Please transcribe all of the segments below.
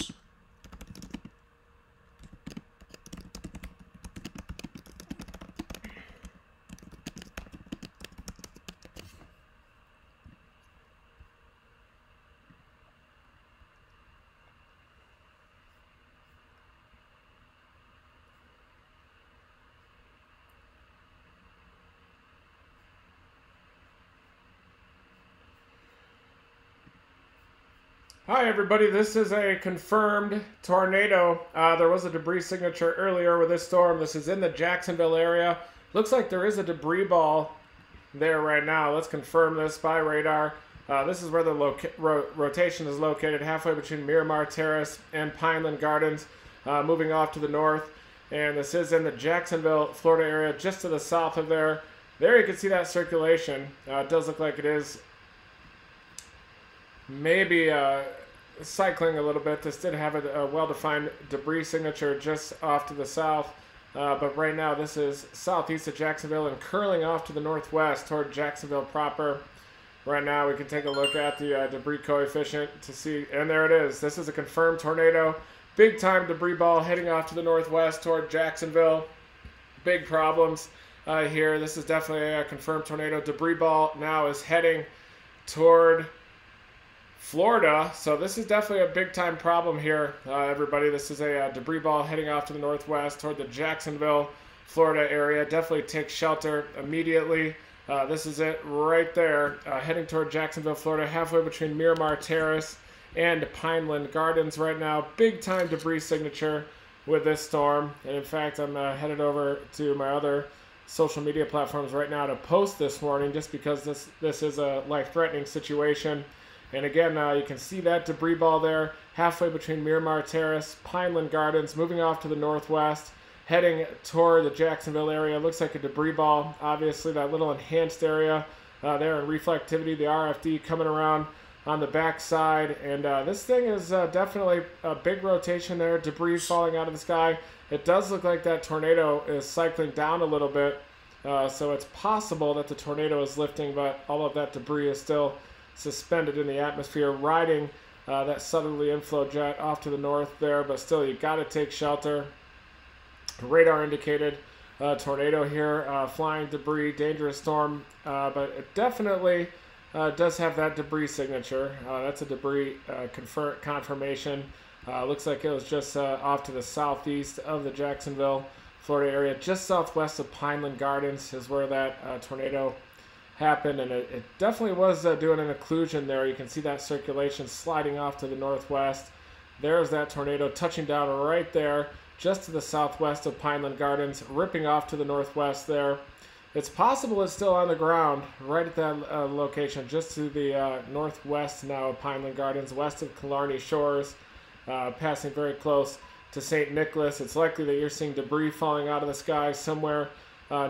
house. Hi everybody, this is a confirmed tornado. There was a debris signature earlier with this storm. This is in the Jacksonville area. Looks like there is a debris ball there right now. Let's confirm this by radar. This is where the rotation is located, halfway between Miramar Terrace and Pineland Gardens, moving off to the north. And this is in the Jacksonville, Florida area, just to the south of there. There you can see that circulation. It does look like it is maybe cycling a little bit. This did have a well-defined debris signature just off to the south, but right now this is southeast of Jacksonville and curling off to the northwest toward Jacksonville proper. Right now we can take a look at the debris coefficient to see, and there it is. This is a confirmed tornado, big time debris ball heading off to the northwest toward Jacksonville. Big problems here. This is definitely a confirmed tornado. Debris ball now is heading toward Florida, so this is definitely a big-time problem here, everybody. This is a debris ball heading off to the northwest toward the Jacksonville, Florida area. Definitely take shelter immediately. This is it right there, heading toward Jacksonville, Florida, halfway between Miramar Terrace and Pineland Gardens right now. Big-time debris signature with this storm. And in fact, I'm headed over to my other social media platforms right now to post this warning, just because this is a life-threatening situation. And again, you can see that debris ball there, halfway between Miramar Terrace, Pineland Gardens, moving off to the northwest, heading toward the Jacksonville area. Looks like a debris ball, obviously, that little enhanced area there in reflectivity, the RFD coming around on the backside. And this thing is definitely a big rotation there, debris falling out of the sky. It does look like that tornado is cycling down a little bit, so it's possible that the tornado is lifting, but all of that debris is still suspended in the atmosphere, riding that southerly inflow jet off to the north there. But still, you got to take shelter. Radar indicated tornado here, flying debris, dangerous storm, but it definitely does have that debris signature. That's a debris confirmation. Looks like it was just off to the southeast of the Jacksonville, Florida area. Just southwest of Pineland Gardens is where that tornado happened, and it definitely was doing an occlusion there. You can see that circulation sliding off to the northwest. There's that tornado touching down right there, just to the southwest of Pineland Gardens, ripping off to the northwest there. It's possible it's still on the ground right at that location, just to the northwest now of Pineland Gardens, west of Killarney Shores, passing very close to Saint Nicholas. It's likely that you're seeing debris falling out of the sky somewhere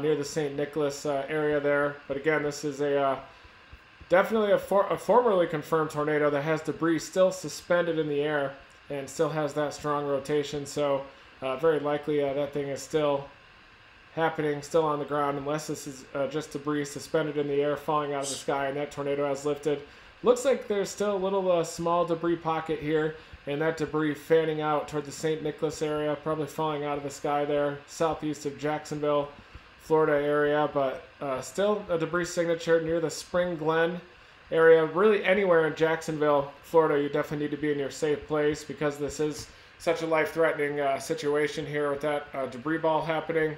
near the Saint Nicholas area there. But again, this is a definitely a formerly confirmed tornado that has debris still suspended in the air and still has that strong rotation. So very likely that thing is still happening, still on the ground, unless this is just debris suspended in the air falling out of the sky and that tornado has lifted. Looks like there's still a little small debris pocket here, and that debris fanning out toward the Saint Nicholas area, probably falling out of the sky there, southeast of Jacksonville, Florida area. But still a debris signature near the Spring Glen area. Really anywhere in Jacksonville, Florida, you definitely need to be in your safe place, because this is such a life-threatening situation here with that debris ball happening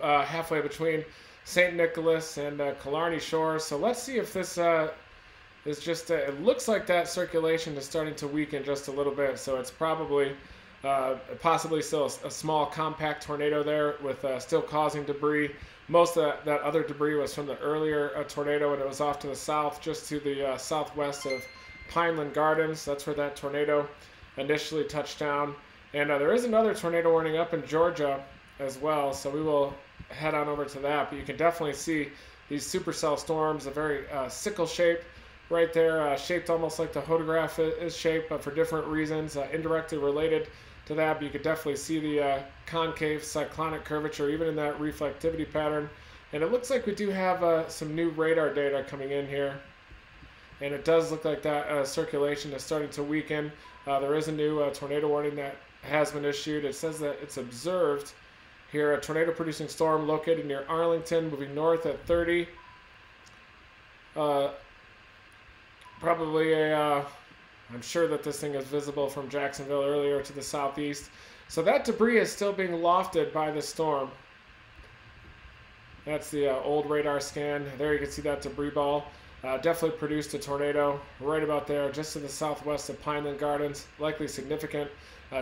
halfway between St. Nicholas and Killarney Shores. So let's see if this is just, it looks like that circulation is starting to weaken just a little bit. So it's probably possibly still a small compact tornado there with still causing debris. Most of that other debris was from the earlier tornado, and it was off to the south, just to the southwest of Pineland Gardens. That's where that tornado initially touched down. And there is another tornado warning up in Georgia as well, so we will head on over to that. But you can definitely see these supercell storms, a very sickle shape right there, shaped almost like the hodograph is shaped, but for different reasons, indirectly related to that. But you could definitely see the concave cyclonic curvature, even in that reflectivity pattern. And it looks like we do have some new radar data coming in here and it does look like that circulation is starting to weaken. There is a new tornado warning that has been issued. It says that it's observed here, a tornado-producing storm located near Arlington, moving north at 30. Probably a, I'm sure that this thing is visible from Jacksonville earlier to the southeast. So that debris is still being lofted by the storm. That's the old radar scan. There you can see that debris ball. Definitely produced a tornado right about there, just to the southwest of Pineland Gardens. Likely significant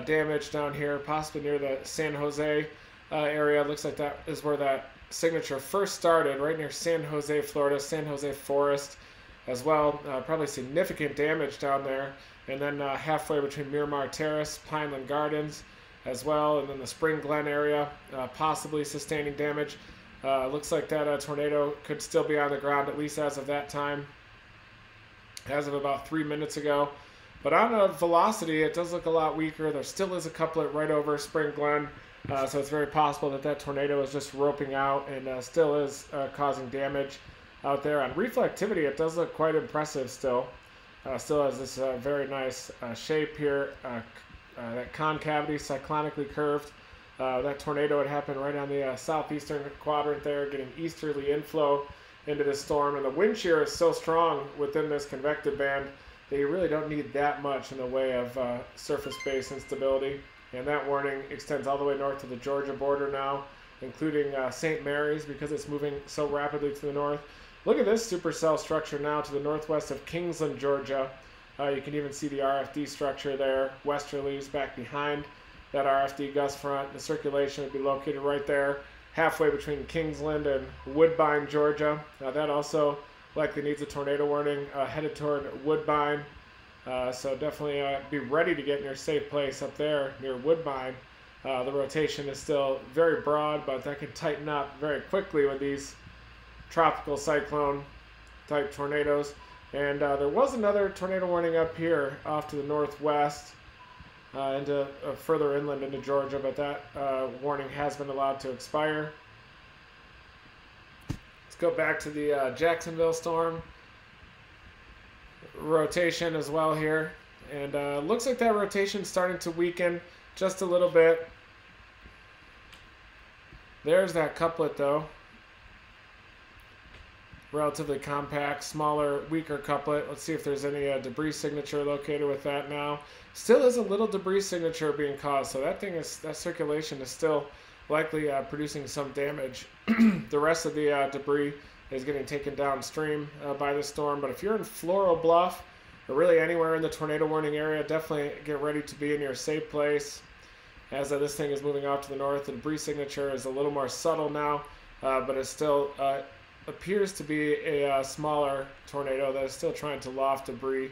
damage down here, possibly near the San Jose area. Looks like that is where that signature first started, right near San Jose, Florida, San Jose Forest as well. Probably significant damage down there. And then halfway between Miramar Terrace, Pineland Gardens as well, and then the Spring Glen area, possibly sustaining damage. Looks like that tornado could still be on the ground, at least as of that time, as of about 3 minutes ago. But on a velocity, it does look a lot weaker. There still is a couplet right over Spring Glen, so it's very possible that that tornado is just roping out and still is causing damage out there. On reflectivity, it does look quite impressive still. Still has this very nice shape here, that concavity, cyclonically curved. That tornado had happened right on the southeastern quadrant there, getting easterly inflow into the storm. And the wind shear is so strong within this convective band that you really don't need that much in the way of surface-based instability. And that warning extends all the way north to the Georgia border now, including St. Mary's, because it's moving so rapidly to the north. Look at this supercell structure now to the northwest of Kingsland, Georgia. You can even see the RFD structure there, westerlies back behind that RFD gust front. The circulation would be located right there, halfway between Kingsland and Woodbine, Georgia. That also likely needs a tornado warning, headed toward Woodbine. So definitely be ready to get in your safe place up there near Woodbine. The rotation is still very broad, but that could tighten up very quickly with these tropical cyclone type tornadoes. And there was another tornado warning up here off to the northwest, into further inland into Georgia, but that warning has been allowed to expire. Let's go back to the Jacksonville storm rotation as well here, and looks like that rotation is starting to weaken just a little bit. There's that couplet though, relatively compact, smaller, weaker couplet. Let's see if there's any debris signature located with that now. Still is a little debris signature being caused, so that thing is, that circulation is still likely producing some damage. The rest of the debris is getting taken downstream by the storm. But if you're in Floral Bluff or really anywhere in the tornado warning area, definitely get ready to be in your safe place, as this thing is moving off to the north. The debris signature is a little more subtle now, but it's still appears to be a smaller tornado that is still trying to loft debris.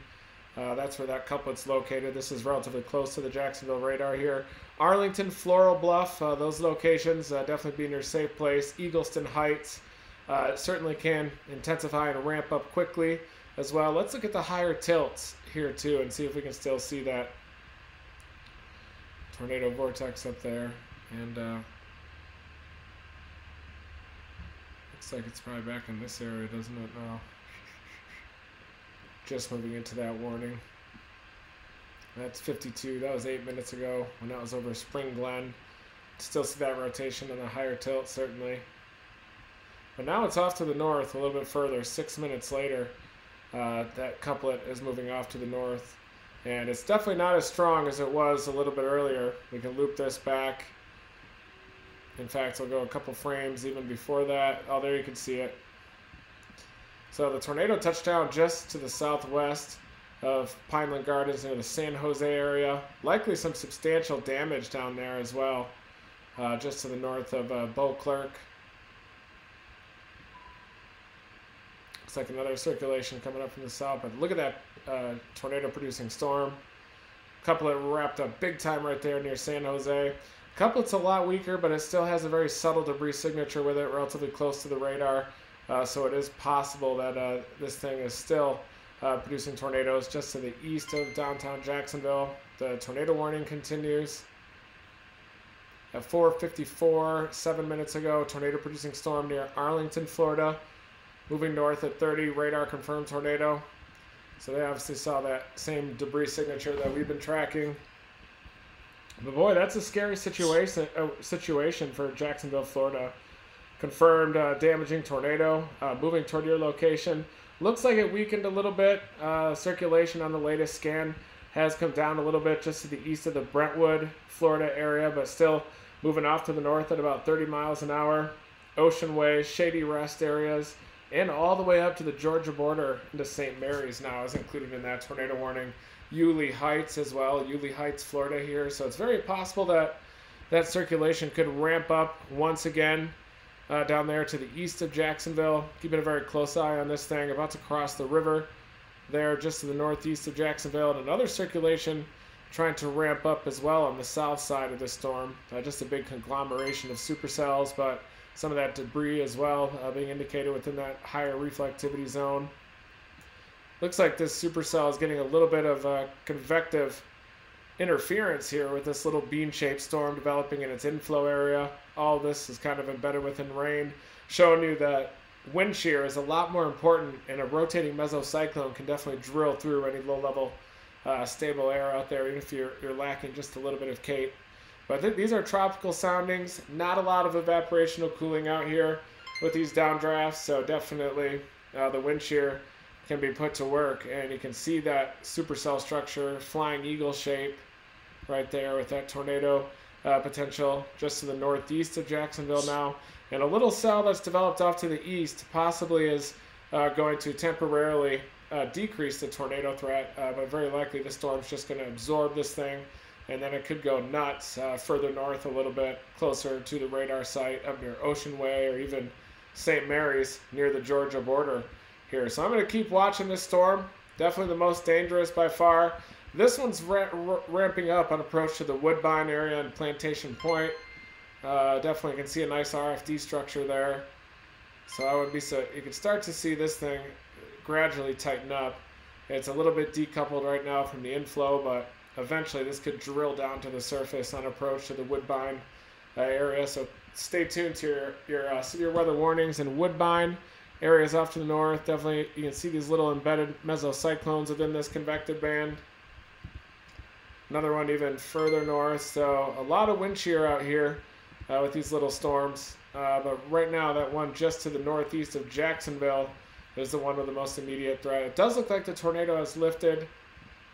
That's where that couplet's located. This is relatively close to the Jacksonville radar here. Arlington, Floral Bluff, those locations definitely be in your safe place. Eagleston Heights certainly can intensify and ramp up quickly as well. Let's look at the higher tilts here too and see if we can still see that tornado vortex up there. And looks like it's probably back in this area, doesn't it now? Just moving into that warning. That's 52. That was 8 minutes ago when that was over Spring Glen. Still see that rotation and the higher tilt, certainly. But now it's off to the north a little bit further. 6 minutes later, that couplet is moving off to the north. And it's definitely not as strong as it was a little bit earlier. We can loop this back. In fact, we'll go a couple frames even before that. Oh, there you can see it. So the tornado touched down just to the southwest of Pineland Gardens near the San Jose area. Likely some substantial damage down there as well, just to the north of Beauclerc. Looks like another circulation coming up from the south, but look at that tornado-producing storm. Couplet wrapped up big time right there near San Jose. Couplet's a lot weaker, but it still has a very subtle debris signature with it, relatively close to the radar. So it is possible that this thing is still producing tornadoes just to the east of downtown Jacksonville. The tornado warning continues. At 4:54, 7 minutes ago, tornado-producing storm near Arlington, Florida, moving north at 30. Radar confirmed tornado. So they obviously saw that same debris signature that we've been tracking. But boy, that's a scary situation for Jacksonville, Florida. Confirmed damaging tornado moving toward your location. Looks like it weakened a little bit. Circulation on the latest scan has come down a little bit just to the east of the Brentwood, Florida area, but still moving off to the north at about 30 miles an hour. Oceanway, Shady Rest areas, and all the way up to the Georgia border into St. Mary's now is included in that tornado warning. Yulee Heights as well, Yulee Heights, Florida here. So it's very possible that that circulation could ramp up once again down there to the east of Jacksonville. Keeping a very close eye on this thing. About to cross the river there just to the northeast of Jacksonville. And another circulation trying to ramp up as well on the south side of the storm. Just a big conglomeration of supercells, but some of that debris as well being indicated within that higher reflectivity zone. Looks like this supercell is getting a little bit of convective interference here with this little bean-shaped storm developing in its inflow area. All this is kind of embedded within rain, showing you that wind shear is a lot more important, and a rotating mesocyclone can definitely drill through any low-level stable air out there, even if you're lacking just a little bit of cape. But these are tropical soundings, not a lot of evaporation or cooling out here with these downdrafts, so definitely the wind shear can be put to work, and you can see that supercell structure, flying eagle shape right there with that tornado potential just to the northeast of Jacksonville now. And a little cell that's developed off to the east possibly is going to temporarily decrease the tornado threat, but very likely the storm's just going to absorb this thing, and then it could go nuts further north a little bit, closer to the radar site up near Oceanway or even St. Mary's near the Georgia border here. So I'm going to keep watching this storm. Definitely the most dangerous by far. This one's ramping up on approach to the Woodbine area and Plantation Point. Definitely can see a nice RFD structure there. So I would be you can start to see this thing gradually tighten up. It's a little bit decoupled right now from the inflow, but eventually this could drill down to the surface on approach to the Woodbine area. So stay tuned to your weather warnings in Woodbine. Areas off to the north, definitely you can see these little embedded mesocyclones within this convective band. Another one even further north, so a lot of wind shear out here with these little storms. But right now, that one just to the northeast of Jacksonville is the one with the most immediate threat. It does look like the tornado has lifted,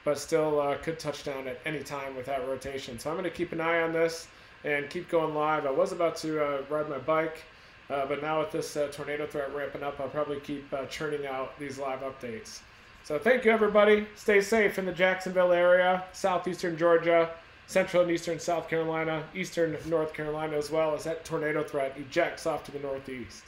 but still could touch down at any time with that rotation. So I'm going to keep an eye on this and keep going live. I was about to ride my bike. But now with this tornado threat ramping up, I'll probably keep churning out these live updates. So thank you, everybody. Stay safe in the Jacksonville area, southeastern Georgia, central and eastern South Carolina, eastern North Carolina, as well as that tornado threat ejects off to the northeast.